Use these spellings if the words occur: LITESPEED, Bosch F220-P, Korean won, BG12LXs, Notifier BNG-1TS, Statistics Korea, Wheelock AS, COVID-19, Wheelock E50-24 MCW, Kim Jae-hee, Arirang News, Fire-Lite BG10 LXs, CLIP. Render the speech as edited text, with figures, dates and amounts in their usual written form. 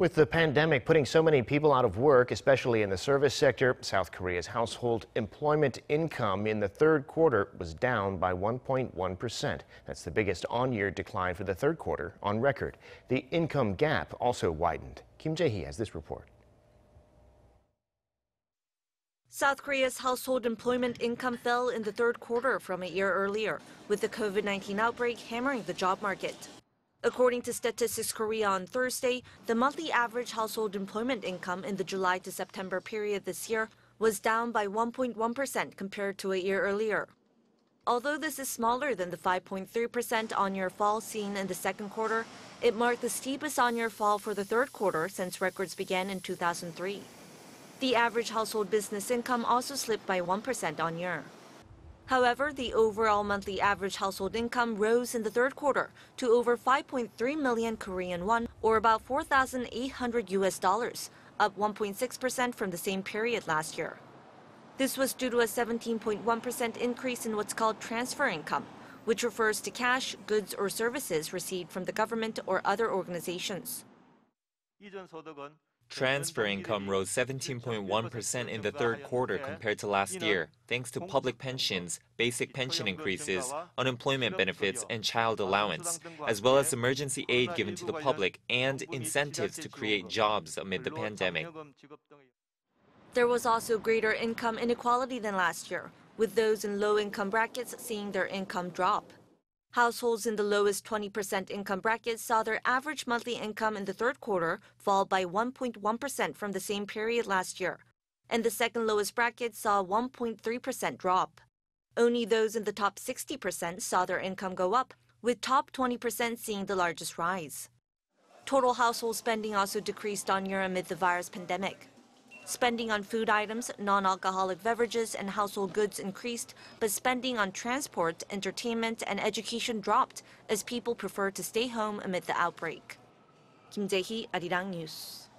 With the pandemic putting so many people out of work, especially in the service sector, South Korea's household employment income in the third quarter was down by 1.1%. That's the biggest on-year decline for the third quarter on record. The income gap also widened. Kim Jae-hee has this report. South Korea's household employment income fell in the third quarter from a year earlier, with the COVID-19 outbreak hammering the job market. According to Statistics Korea on Thursday, the monthly average household employment income in the July to September period this year was down by 1.1% compared to a year earlier. Although this is smaller than the 5.3% on-year fall seen in the second quarter, it marked the steepest on-year fall for the third quarter since records began in 2003. The average household business income also slipped by 1% on-year. However, the overall monthly average household income rose in the third quarter to over 5.3 million Korean won, or about $4,800, up 1.6% from the same period last year. This was due to a 17.1% increase in what's called transfer income, which refers to cash, goods, or services received from the government or other organizations. Transfer income rose 17.1% in the third quarter compared to last year, thanks to public pensions, basic pension increases, unemployment benefits, and child allowance, as well as emergency aid given to the public and incentives to create jobs amid the pandemic. There was also greater income inequality than last year, with those in low-income brackets seeing their income drop. Households in the lowest 20% income bracket saw their average monthly income in the third quarter fall by 1.1% from the same period last year, and the second lowest bracket saw a 1.3% drop. Only those in the top 60% saw their income go up, with top 20% seeing the largest rise. Total household spending also decreased on-year amid the virus pandemic. Spending on food items, non-alcoholic beverages, and household goods increased, but spending on transport, entertainment, and education dropped as people preferred to stay home amid the outbreak. Kim Jae-hee, Arirang News.